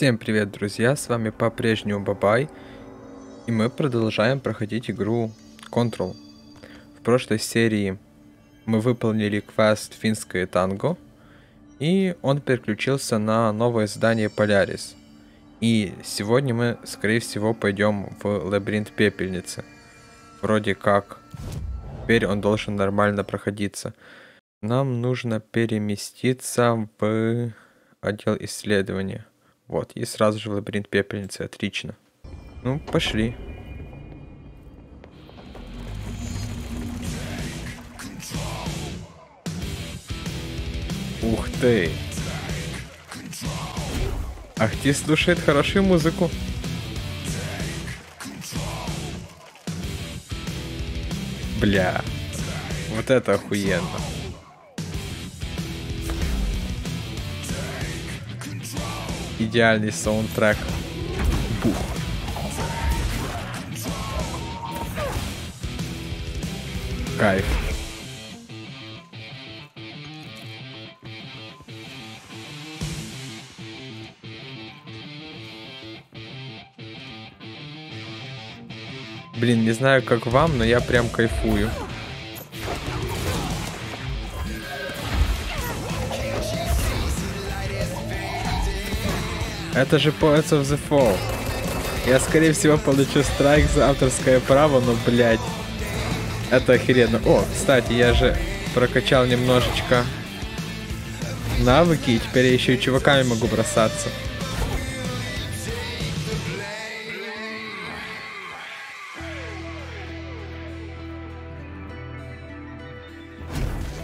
Всем привет, друзья, с вами по-прежнему Бабай, и мы продолжаем проходить игру Control. В прошлой серии мы выполнили квест «Финское танго», и он переключился на новое здание Полярис. И сегодня мы, скорее всего, пойдем в лабиринт пепельницы. Вроде как теперь он должен нормально проходиться. Нам нужно переместиться в отдел исследования. Вот, и сразу же в лабиринт пепельницы, отлично. Ну, пошли. Ух ты! Ах, ты слушает хорошую музыку. Бля, вот это охуенно. Идеальный саундтрек. Бух. Кайф. Блин, не знаю как вам, но я прям кайфую. Это же Poets of the Fall. Я, скорее всего, получу страйк за авторское право, но, блядь, это охеренно. О, кстати, я же прокачал немножечко навыки, и теперь я еще и чуваками могу бросаться.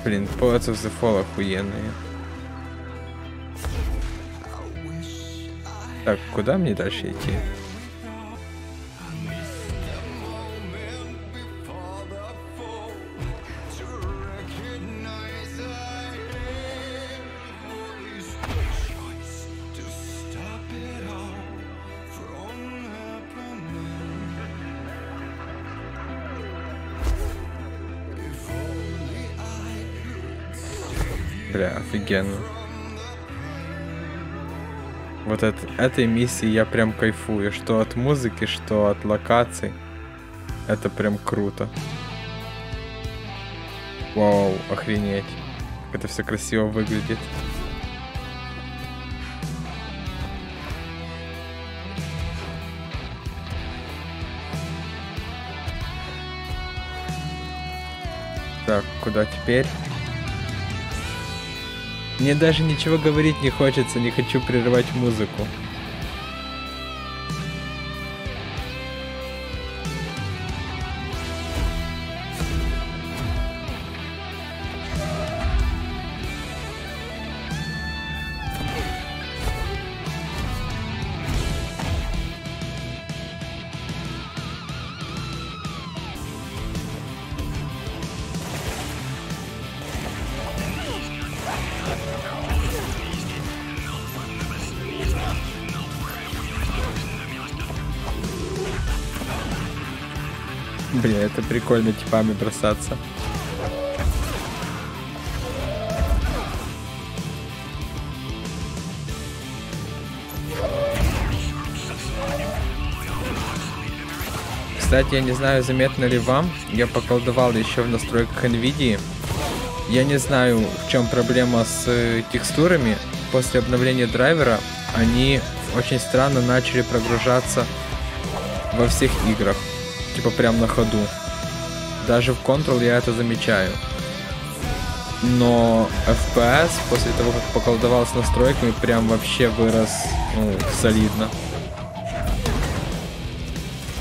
Блин, Poets of the Fall охуенные. Так, куда мне дальше идти? Бля, офигенно. Вот от этой миссии я прям кайфую, что от музыки, что от локаций. Это прям круто. Вау, охренеть. Как это все красиво выглядит. Так, куда теперь? Мне даже ничего говорить не хочется, не хочу прерывать музыку. Бля, это прикольно типами бросаться. Кстати, я не знаю, заметно ли вам, я поколдовал еще в настройках NVIDIA. Я не знаю, в чем проблема с текстурами. После обновления драйвера они очень странно начали прогружаться во всех играх. Типа прям на ходу. Даже в Control я это замечаю. Но FPS после того, как поколдовал с настройками, прям вообще вырос, ну, солидно.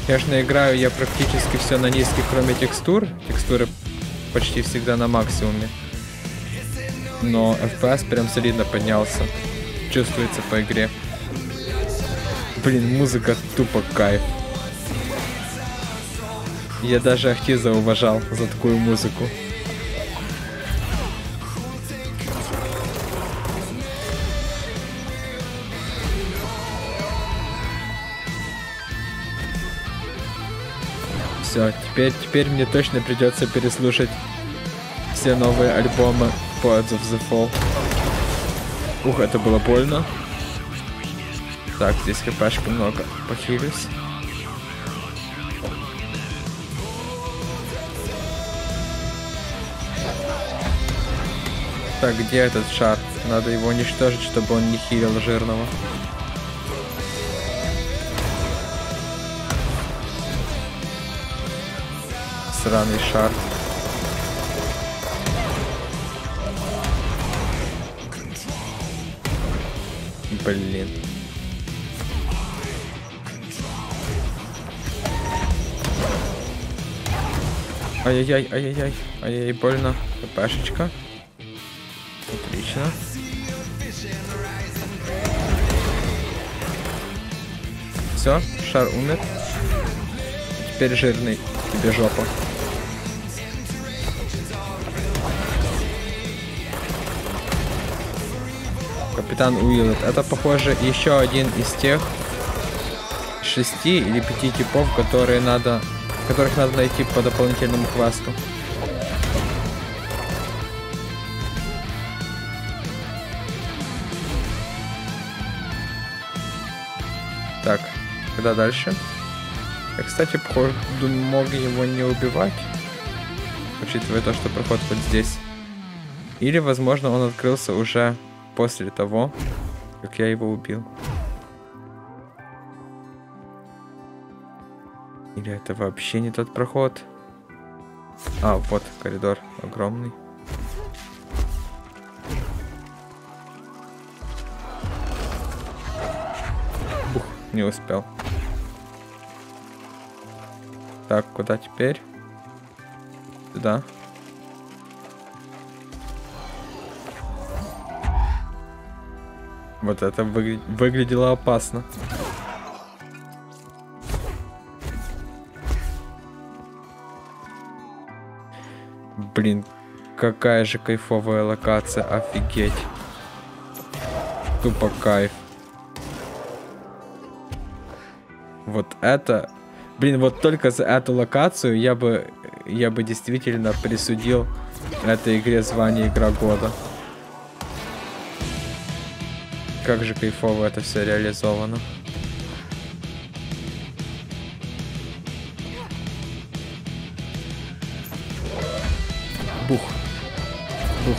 Конечно, играю я практически все на низких, кроме текстур. Текстуры почти всегда на максимуме. Но FPS прям солидно поднялся. Чувствуется по игре. Блин, музыка тупо кайф. Я даже Ахтиза уважал за такую музыку. Все, теперь мне точно придется переслушать все новые альбомы Poets of the Fall. Ух, это было больно. Так, здесь хпшек много. Похилюсь. Так, где этот шар? Надо его уничтожить, чтобы он не хилил жирного. Сраный шар. Блин. Ай-яй-яй, ай-яй-яй. Ай-яй, больно. ППшечка. Отлично. Все, шар умер. Теперь жирный. Тебе жопа. Капитан Уиллет. Это, похоже, еще один из тех 6 или 5 типов, которых надо найти по дополнительному квесту. Так, когда дальше? Я, кстати, походу мог его не убивать, учитывая то, что проход вот здесь. Или, возможно, он открылся уже после того, как я его убил. Или это вообще не тот проход? А, вот коридор огромный. Ух, не успел. Так, куда теперь? Сюда. Вот это выглядело опасно. Блин, какая же кайфовая локация, офигеть. Тупо кайф. Вот это... Блин, вот только за эту локацию я бы действительно присудил этой игре звание Игра Года. Как же кайфово это все реализовано. Бух. Бух.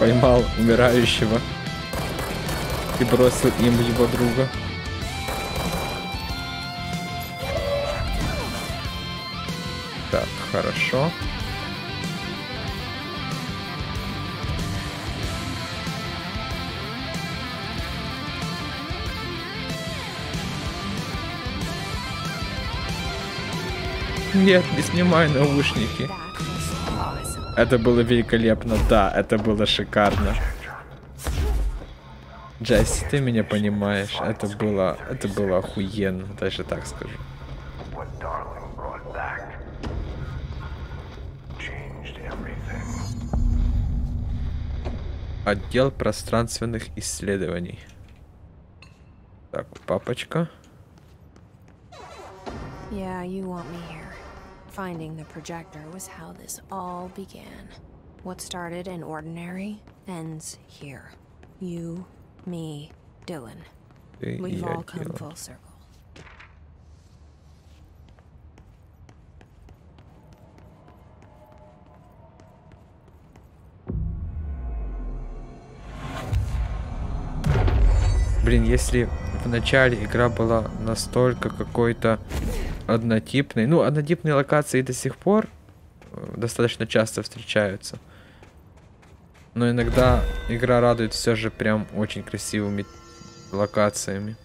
Поймал умирающего и бросил им его друга. Так, хорошо. Нет, не снимай наушники. Это было великолепно, да, это было шикарно. Джесси, ты меня понимаешь, это было охуенно, даже так скажу. Отдел пространственных исследований. Так, папочка. Yeah, you want me here. Finding the projector was how this all began. What started in ordinary ends here. You, me, Dylan. We've all come full circle. Блин, если в начале игра была настолько какой-то однотипной, ну, однотипные локации до сих пор достаточно часто встречаются, но иногда игра радует все же прям очень красивыми локациями.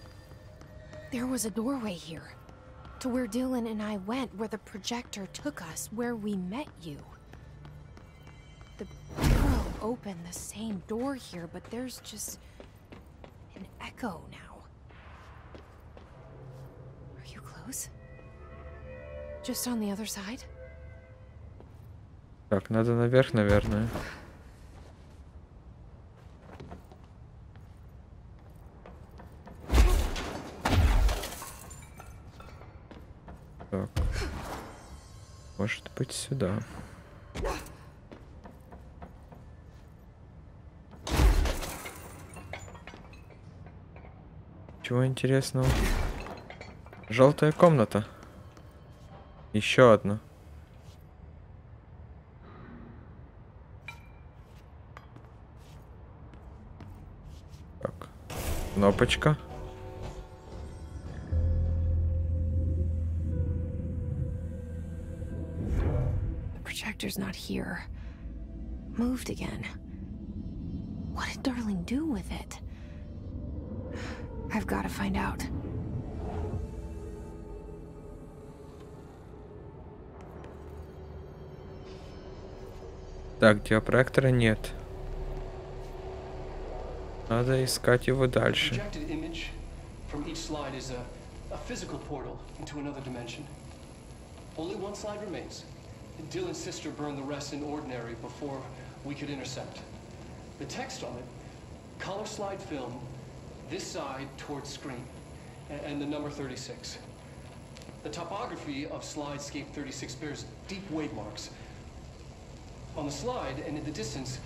Echo now. Are you close? Just on the other side? Так, надо наверх, наверное. Так. Может быть, сюда. Чего интересного? Желтая комната. Еще одна. Так. Кнопочка. Protector's not here. Moved again. What did Darling do with it? I've got to find out. Так, диапроектора нет. Надо искать его дальше. This side towards screen, and the number 36. The topography of Slidescape 36 bears deep wave marks. On the slide and in the distance,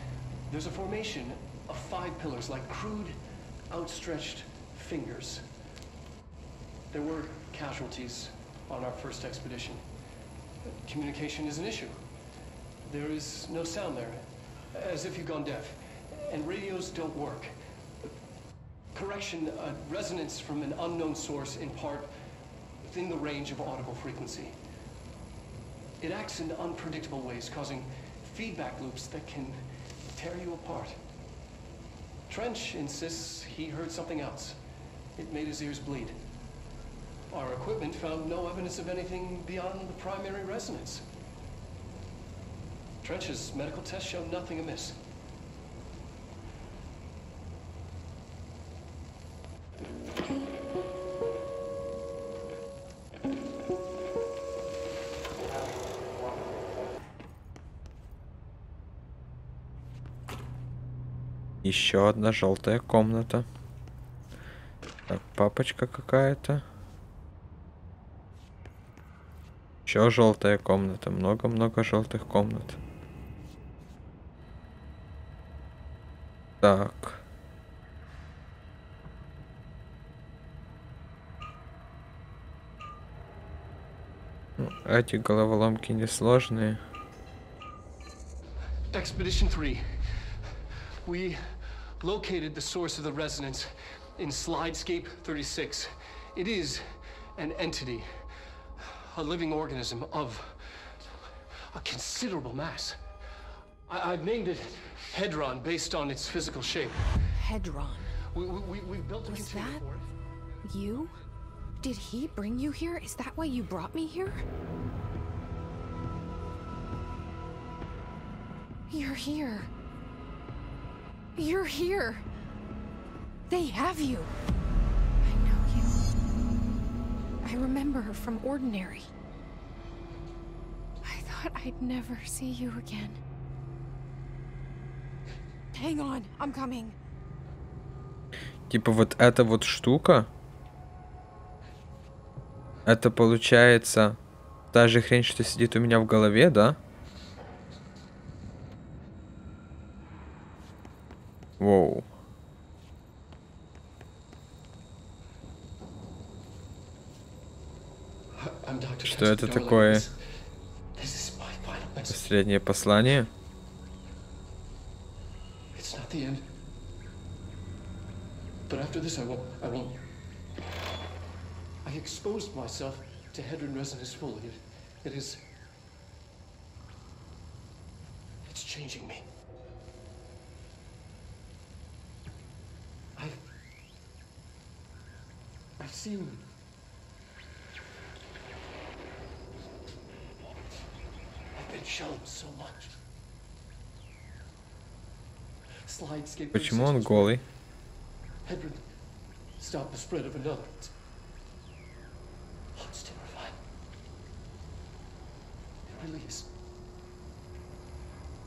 there's a formation of 5 pillars like crude, outstretched fingers. There were casualties on our first expedition. Communication is an issue. There is no sound there, as if you've gone deaf, and radios don't work. Correction, resonance from an unknown source, in part within the range of audible frequency. It acts in unpredictable ways, causing feedback loops that can tear you apart. Trench insists he heard something else. It made his ears bleed. Our equipment found no evidence of anything beyond the primary resonance. Trench's medical tests show nothing amiss. Еще одна желтая комната. Так, папочка какая-то. Еще желтая комната. Много-много желтых комнат. Так. Ну, эти головоломки несложные. Expedition 3. We located the source of the resonance in Slidescape 36. It is an entity, a living organism of a considerable mass. I've named it Hedron based on its physical shape. Hedron. We built a container for it. You? Did he bring you here? Is that why you brought me here? You're here. You're here. They have you. I know you. I remember her from Ordinary. I thought I'd never see you again. Hang on, I'm coming. Типа вот эта вот штука. Это получается та же хрень, что сидит у меня в голове, да? Воу. Что это такое? Последнее послание? I've seen I've been shown so much. Slidescape. Почему он голый? Hedron, stop the spread of another. Oh, it's terrifying. It really is.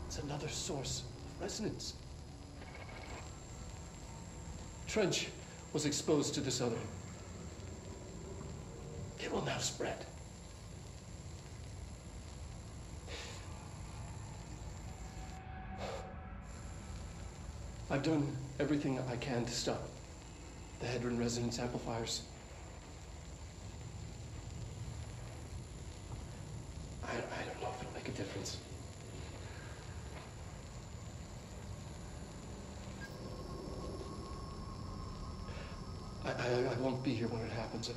It's another source of resonance. Trench was exposed to this other. It will now spread. I've done everything I can to stop the Hedron resonance amplifiers. I don't know if it'll make a difference. I won't be here when it happens.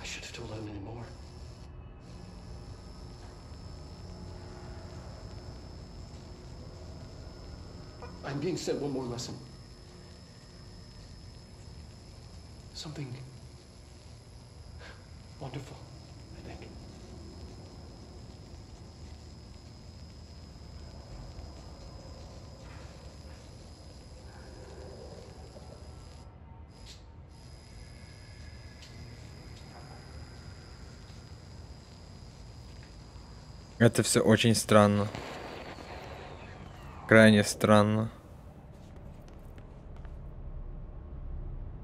I should have told him anymore. I'm being sent one more lesson. Something wonderful, I think. Это все очень странно. Крайне странно.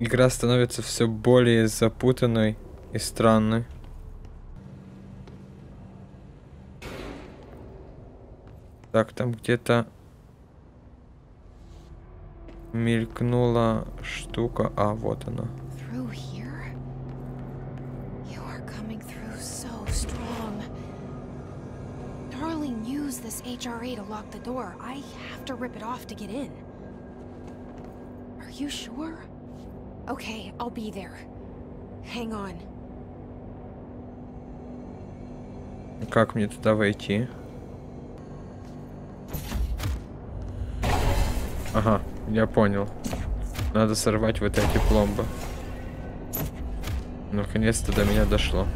Игра становится все более запутанной и странной. Так, там где-то мелькнула штука. А, вот она. HRA to lock the door. I have to rip it off to get in. Are you sure? Okay, I'll be there. Hang on. Как мне туда войти? Ага, я понял. Надо сорвать вот эти пломбы. Наконец-то до меня дошло.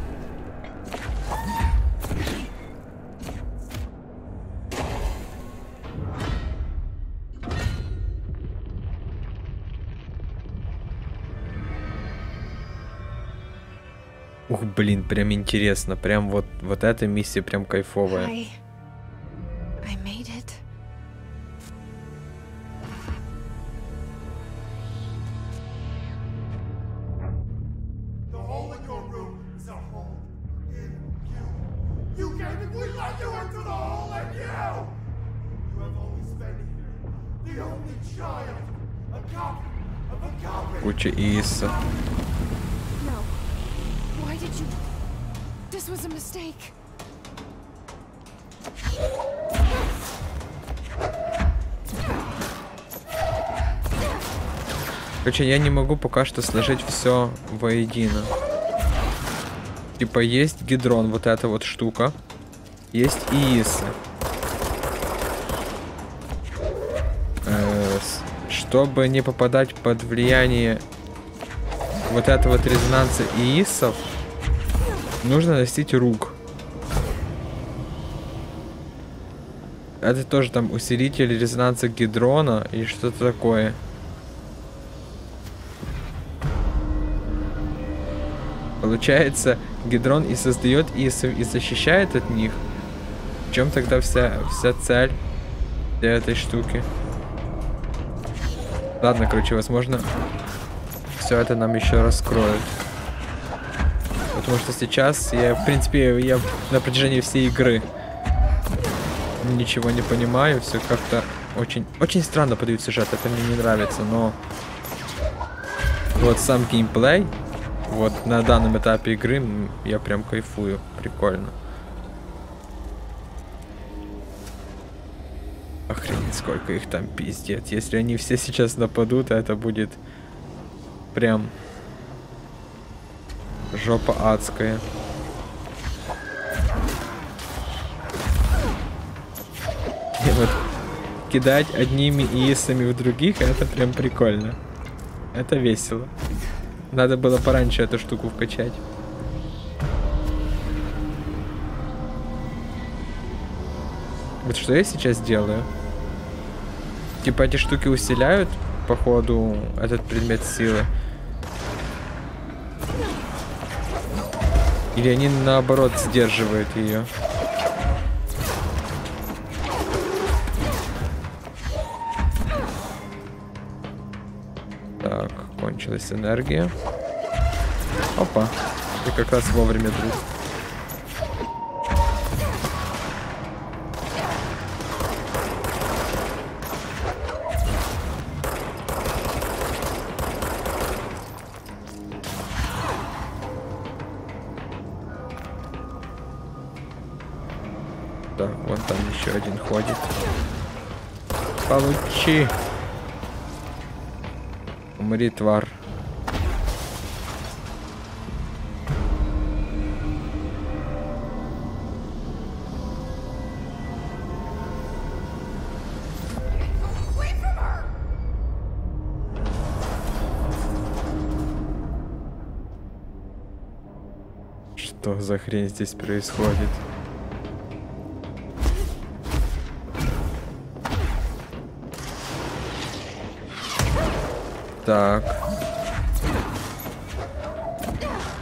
Ух, блин, прям интересно, прям вот эта миссия прям кайфовая. Куча Иисуса. Короче, я не могу пока что сложить все воедино. Типа есть Гедрон, вот эта вот штука. Есть Иисы. Чтобы не попадать под влияние вот этого вот резонанса Иисов, нужно достичь рук. Это тоже там усилитель резонанса Гедрона и что-то такое. Получается, Гедрон и создает Иисов, и защищает от них. В чем тогда вся цель для этой штуки? Ладно, короче, возможно, все это нам еще раскроют. Потому что сейчас я, в принципе, я на протяжении всей игры ничего не понимаю. Все как-то очень странно подают сюжет. Это мне не нравится, но вот сам геймплей, вот на данном этапе игры я прям кайфую. Прикольно. Охренеть, сколько их там, пиздец. Если они все сейчас нападут, это будет прям... жопа адская. И вот кидать одними иисами в других, это прям прикольно. Это весело. Надо было пораньше эту штуку вкачать. Вот что я сейчас делаю? Типа эти штуки усиляют, походу, этот предмет силы. Или они наоборот сдерживают ее. Так, кончилась энергия. Опа, ты как раз вовремя, друг. Да, вон там еще один ходит. Получи. Умри, тварь. Что за хрень здесь происходит? Так.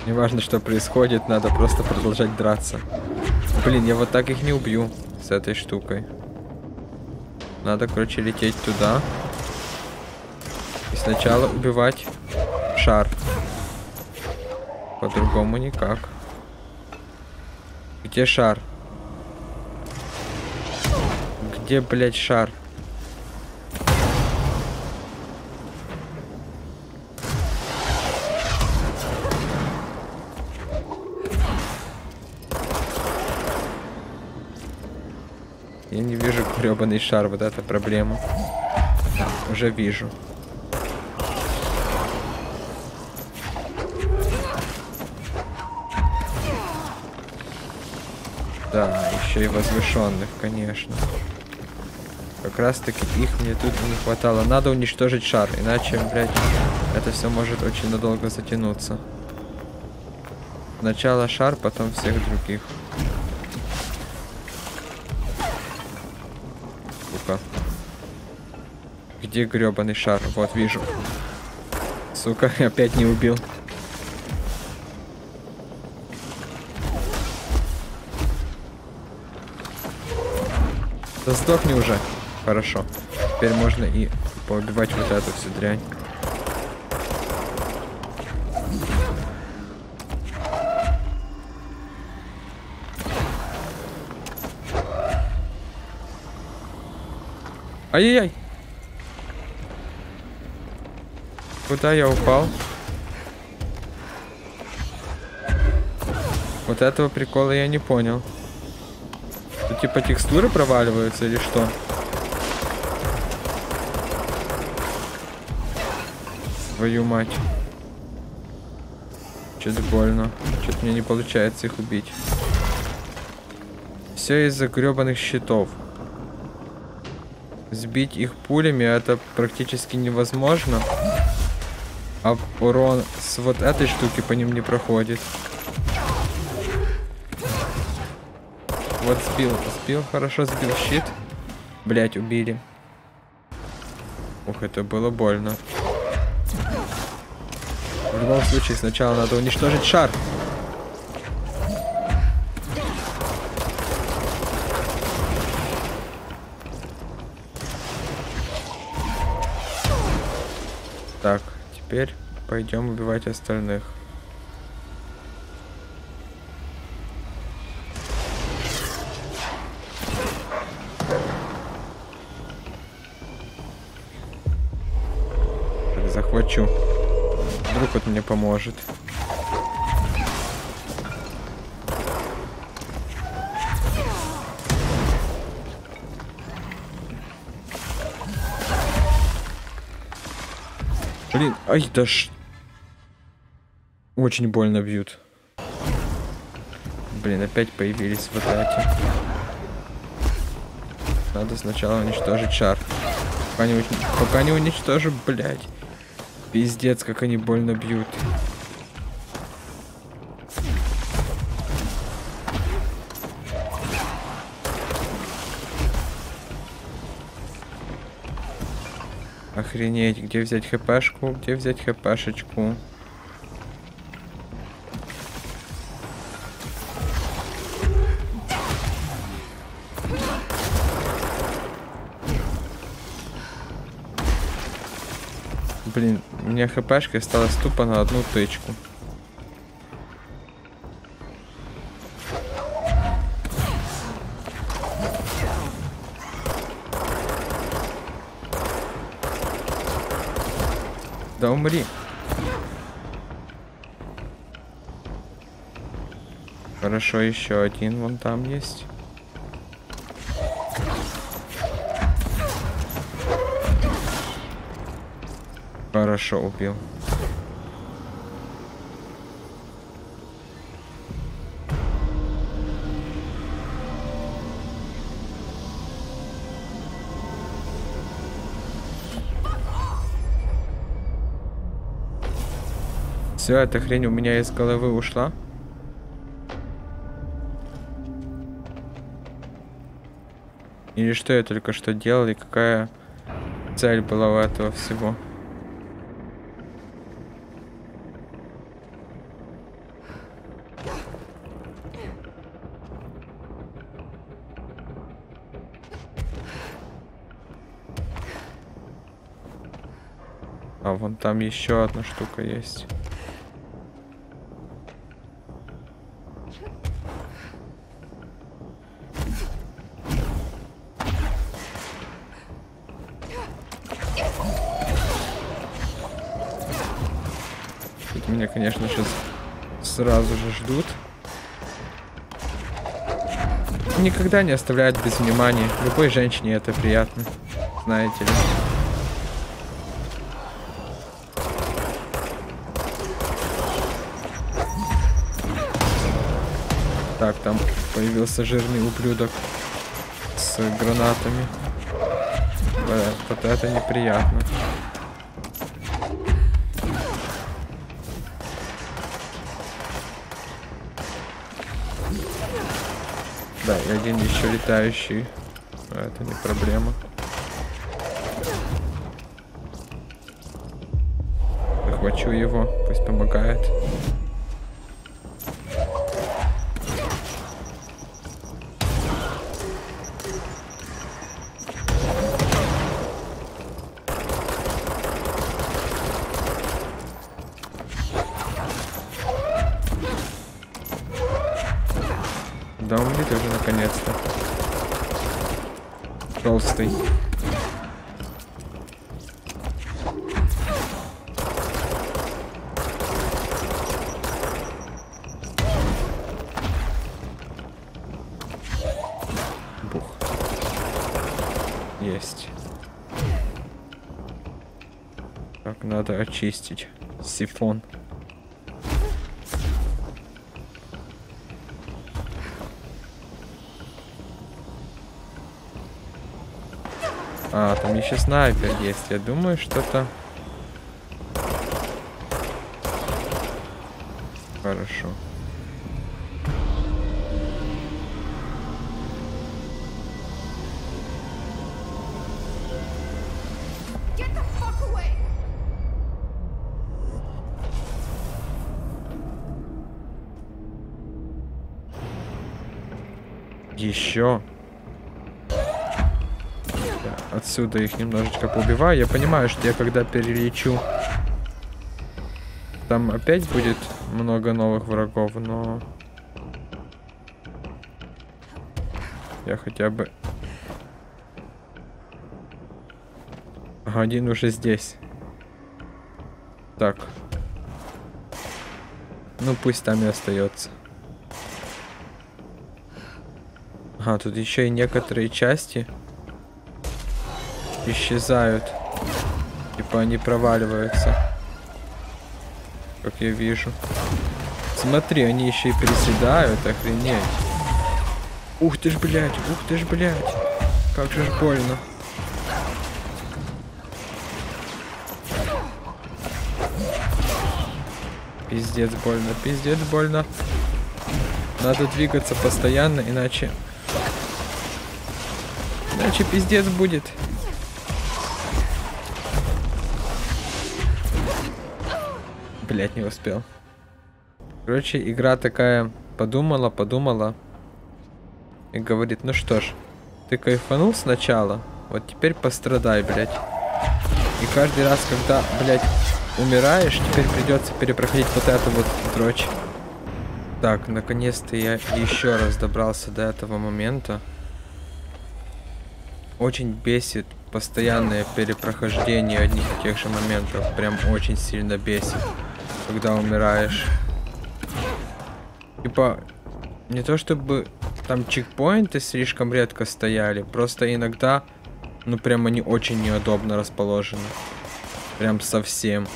Неважно, что происходит, надо просто продолжать драться. Блин, я вот так их не убью с этой штукой. Надо, короче, лететь туда. И сначала убивать шар. По-другому никак. Где шар? Где, блядь, шар? Я не вижу грёбаный шар, вот это проблема. Да, уже вижу. Да, еще и возвышенных, конечно. Как раз таки их мне тут не хватало. Надо уничтожить шар, иначе, блядь, это все может очень надолго затянуться. Сначала шар, потом всех других. Сука. Где грёбаный шар? Вот, вижу. Сука, опять не убил. Да сдохни уже. Хорошо. Теперь можно и поубивать вот эту всю дрянь. Ай-яй-яй. Куда я упал? Вот этого прикола я не понял. Типа текстуры проваливаются или что? Твою мать. Чё-то больно. Чё-то мне не получается их убить. Все из-за грёбаных щитов. Сбить их пулями это практически невозможно. А урон с вот этой штуки по ним не проходит. Вот сбил, хорошо сбил щит. Блять, убили. Ух, это было больно. В любом случае, сначала надо уничтожить шар. Так, теперь пойдем убивать остальных. Захвачу. Вдруг это мне поможет. Блин, ай, да ш... Очень больно бьют. Блин, опять появились вот эти. Надо сначала уничтожить шар. Пока не уничтожу, блядь. Пиздец, как они больно бьют. Охренеть, где взять хпшку? Где взять хпшечку? Блин, у меня хпшка осталась тупо на одну тычку. Да умри. Хорошо, еще один вон там есть. Хорошо убил. Все, эта хрень у меня из головы ушла. Или что я только что делал, и какая цель была у этого всего. А вон там еще одна штука есть. Меня, конечно, сейчас сразу же ждут. Никогда не оставляют без внимания. Любой женщине это приятно, знаете ли. Так, там появился жирный ублюдок с гранатами. Вот это неприятно. Да, и один еще летающий. Но это не проблема. Захвачу его, пусть помогает. Да умри ты уже наконец-то. Толстый. Бух. Есть. Так, надо очистить сифон. А, там еще снайпер есть. Я думаю, что-то... Хорошо. Еще... Отсюда их немножечко поубиваю. Я понимаю, что я когда перелечу, там опять будет много новых врагов, но я хотя бы... Один уже здесь. Так. Ну пусть там и остается. Ага, тут еще и некоторые части исчезают, типа они проваливаются, как я вижу. Смотри, они еще и приседают, охренеть. Ух ты ж, блядь, как же ж больно. Пиздец больно, пиздец больно. Надо двигаться постоянно, иначе... Иначе пиздец будет. Блять, не успел. Короче, игра такая подумала и говорит: ну что ж, ты кайфанул сначала, вот теперь пострадай, блять. И каждый раз, когда, блять, умираешь, теперь придется перепроходить вот эту вот дрочь. Так, наконец-то я еще раз добрался до этого момента. Очень бесит постоянное перепрохождение одних и тех же моментов. Прям очень сильно бесит, когда умираешь. Типа, не то чтобы там чекпоинты слишком редко стояли, просто иногда, ну прям они очень неудобно расположены. Прям совсем.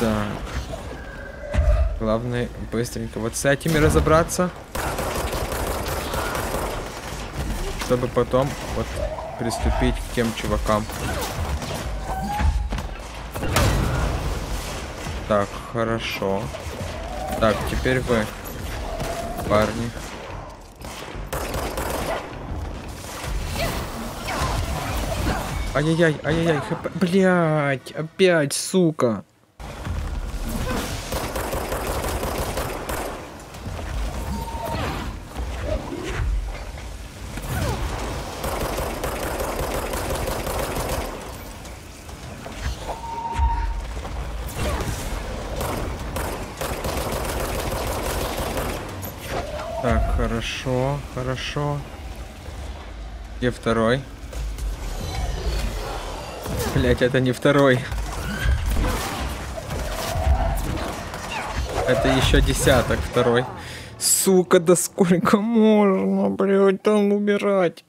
Так. Главное быстренько вот с этими разобраться. Чтобы потом вот приступить к тем чувакам. Так, хорошо. Так, теперь вы, парни. Ай-яй-яй, ай-яй-яй, блядь, опять, сука. Хорошо, хорошо. Где второй? Блять, это не второй. Это еще десяток второй. Сука, да сколько можно, блять, там убирать?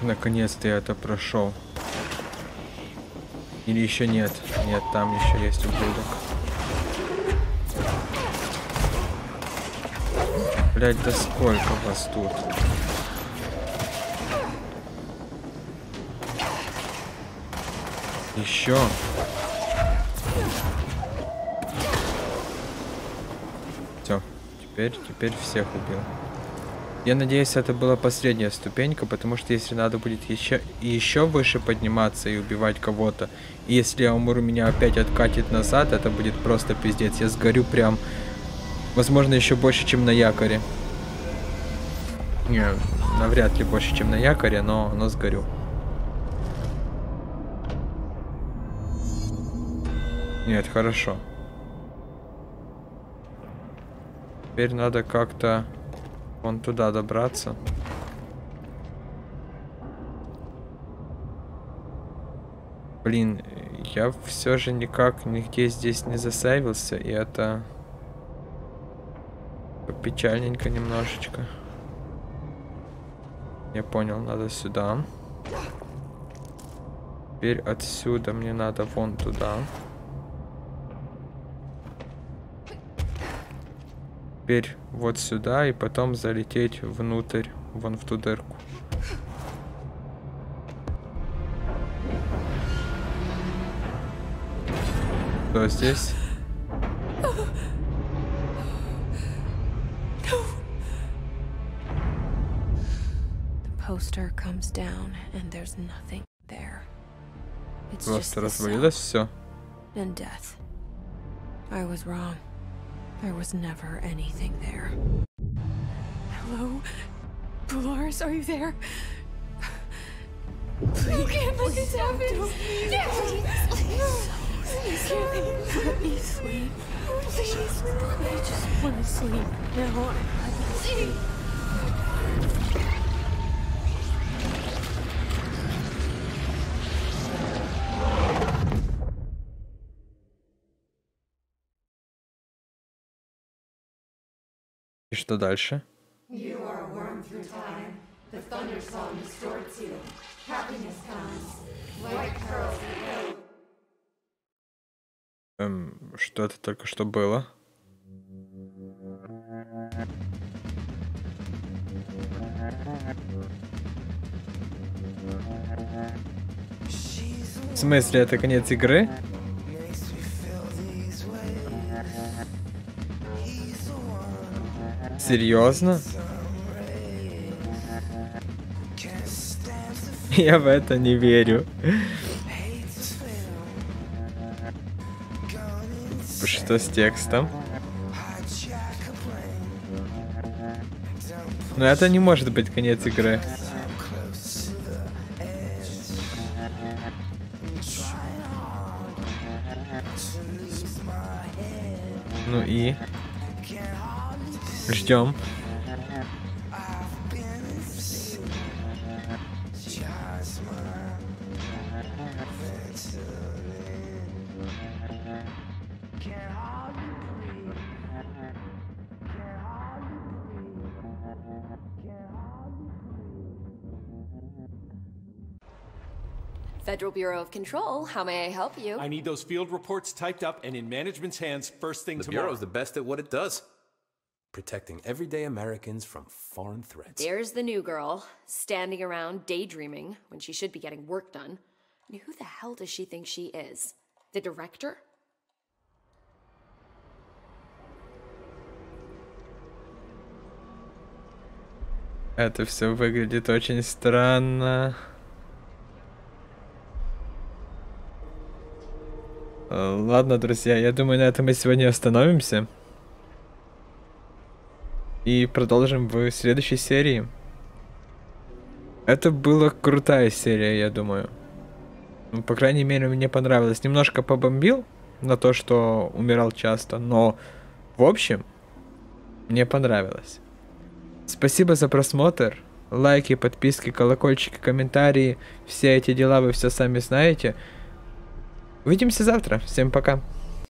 Наконец-то я это прошел. Или еще нет? Нет, там еще есть ублюдок. Блять, да сколько вас тут? Еще? Все, теперь всех убил. Я надеюсь, это была последняя ступенька, потому что если надо будет еще выше подниматься и убивать кого-то, и если я умру, меня опять откатит назад, это будет просто пиздец. Я сгорю прям, возможно, еще больше, чем на якоре. Не, навряд ли больше, чем на якоре, но сгорю. Нет, хорошо. Теперь надо как-то... вон туда добраться. Блин, я все же никак нигде здесь не засейвился, и это печальненько немножечко. Я понял, надо сюда. Теперь отсюда мне надо вон туда. Теперь вот сюда и потом залететь внутрь, вон в ту дырку. Что здесь? Просто развалилось все. There was never anything there. Hello? Polaris, are you there? Please, can't let this happen. Please, sleep. Please, I just want to sleep. Now I can sleep. И что дальше? Что это только что было? В смысле, это конец игры? Серьезно? Я в это не верю. Что с текстом? Но это не может быть конец игры. Ну и... Ждем. Federal Bureau of Control, how may I help you? I need those field reports typed up and in management's hands first thing tomorrow. The Bureau is the best at what it does. Protecting everyday Americans from foreign threats. There's the new girl, standing around daydreaming when she should be getting work done. And who the hell does she think she is? The director? Это все выглядит очень странно. Ладно, друзья, я думаю, на этом мы сегодня остановимся. И продолжим в следующей серии. Это была крутая серия, я думаю. Ну, по крайней мере, мне понравилось. Немножко побомбил на то, что умирал часто, но в общем, мне понравилось. Спасибо за просмотр. Лайки, подписки, колокольчики, комментарии. Все эти дела вы все сами знаете. Увидимся завтра. Всем пока.